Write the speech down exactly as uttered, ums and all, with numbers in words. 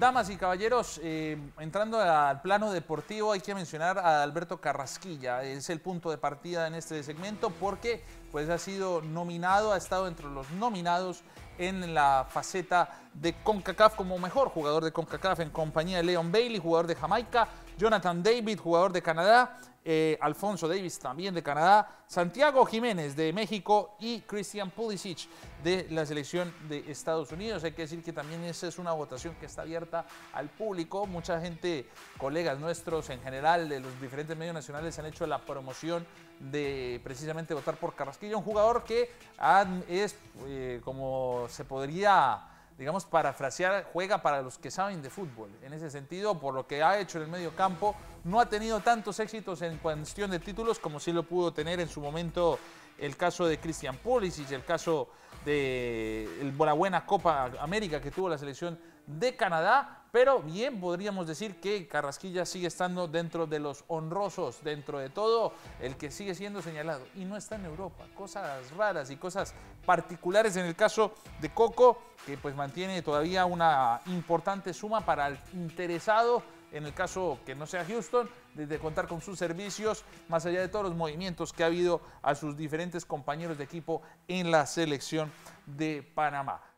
Damas y caballeros, eh, entrando al plano deportivo, hay que mencionar a Alberto Carrasquilla. Es el punto de partida en este segmento porque pues, ha sido nominado, ha estado entre los nominados en la faceta de CONCACAF como mejor jugador de CONCACAF en compañía de Leon Bailey, jugador de Jamaica, Jonathan David, jugador de Canadá, eh, Alfonso Davis también de Canadá, Santiago Jiménez de México y Christian Pulisic de la selección de Estados Unidos. Hay que decir que también esa es una votación que está abierta al público. Mucha gente, colegas nuestros en general de los diferentes medios nacionales han hecho la promoción de precisamente votar por Carrasquilla, un jugador que es eh, como se podría, digamos, parafrasear, juega para los que saben de fútbol. En ese sentido, por lo que ha hecho en el medio campo, no ha tenido tantos éxitos en cuestión de títulos como sí lo pudo tener en su momento el caso de Christian Pulisic, el caso de la buena Copa América que tuvo la selección de Canadá, pero bien podríamos decir que Carrasquilla sigue estando dentro de los honrosos, dentro de todo el que sigue siendo señalado y no está en Europa. Cosas raras y cosas particulares en el caso de Coco, que pues mantiene todavía una importante suma para el interesado en el caso que no sea Houston, desde contar con sus servicios, más allá de todos los movimientos que ha habido a sus diferentes compañeros de equipo en la selección de Panamá.